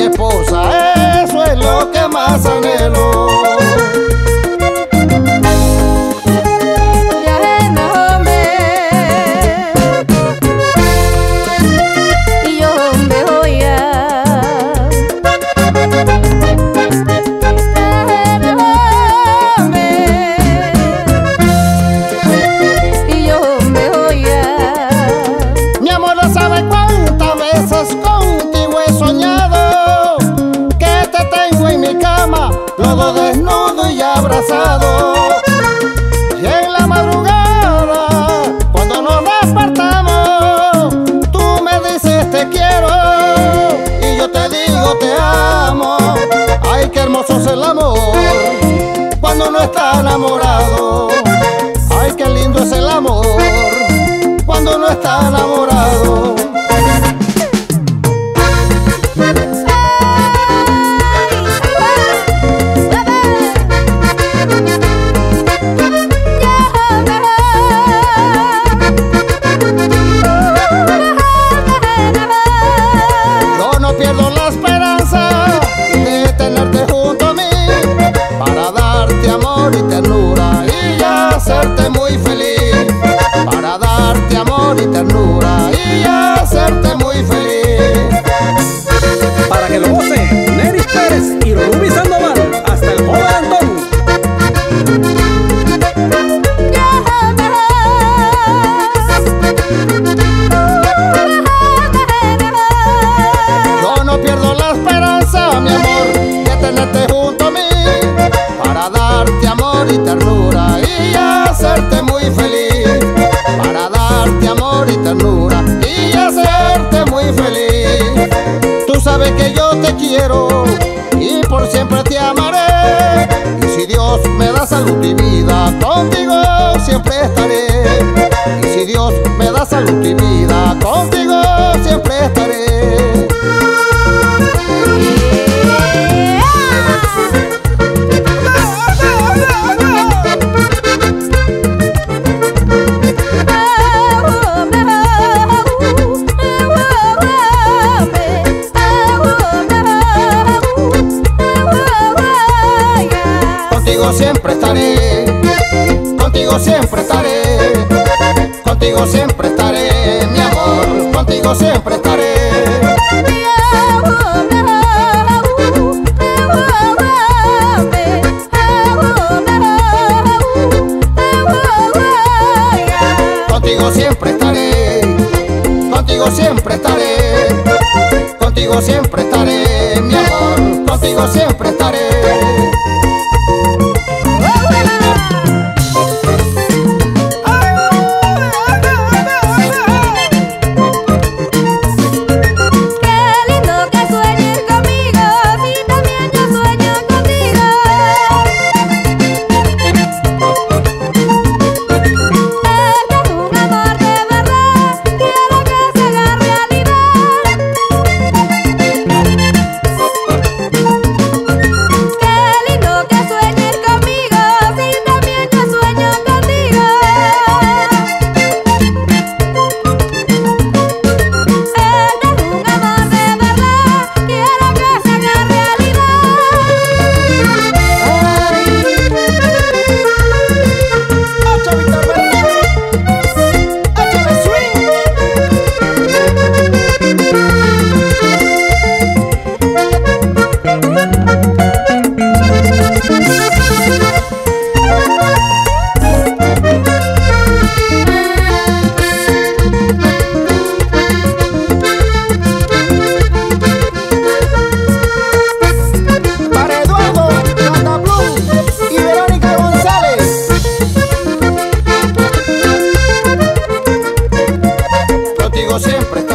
mi esposa, eso es lo que más anhelo. Todo desnudo y abrazado, y en la madrugada cuando nos despertamos tú me dices te quiero y yo te digo te amo. Ay, qué hermoso es el amor cuando uno está enamorado. Ay, qué lindo es el amor cuando uno está enamorado. Que yo te quiero y por siempre te amaré, y si Dios me da salud y vida contigo siempre estaré, y si Dios me da salud y vida contigo siempre estaré. Siempre estaré, contigo siempre estaré, contigo siempre estaré, mi amor, contigo siempre estaré. Contigo siempre estaré, contigo siempre estaré, contigo siempre estaré, mi amor, contigo siempre estaré. Siempre